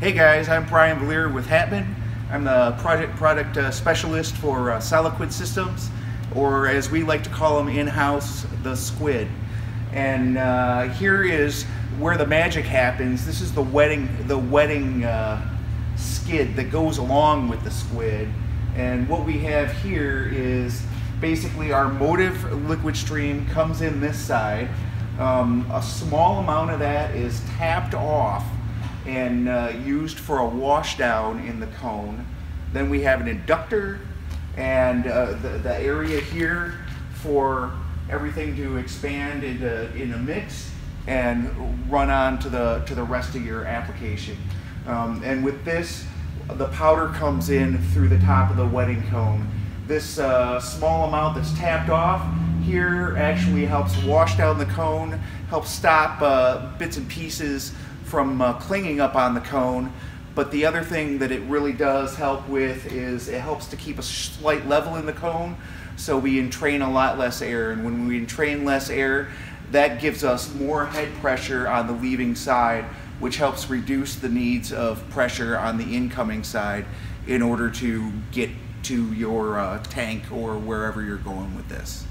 Hey guys, I'm Brian Vlier with Hapman. I'm the product specialist for Solidquid Systems, or as we like to call them in-house, the Squid. And here is where the magic happens. This is the wetting skid that goes along with the squid. And what we have here is basically our motive liquid stream comes in this side. A small amount of that is tapped off and used for a wash down in the cone. Then we have an inductor and the area here for everything to expand in a mix and run on to the rest of your application. And with this, the powder comes in through the top of the wetting cone. This small amount that's tapped off here actually helps wash down the cone, helps stop bits and pieces from clinging up on the cone. But the other thing that it really does help with is it helps to keep a slight level in the cone, so we entrain a lot less air. And when we entrain less air, that gives us more head pressure on the leaving side, which helps reduce the needs of pressure on the incoming side in order to get to your tank or wherever you're going with this.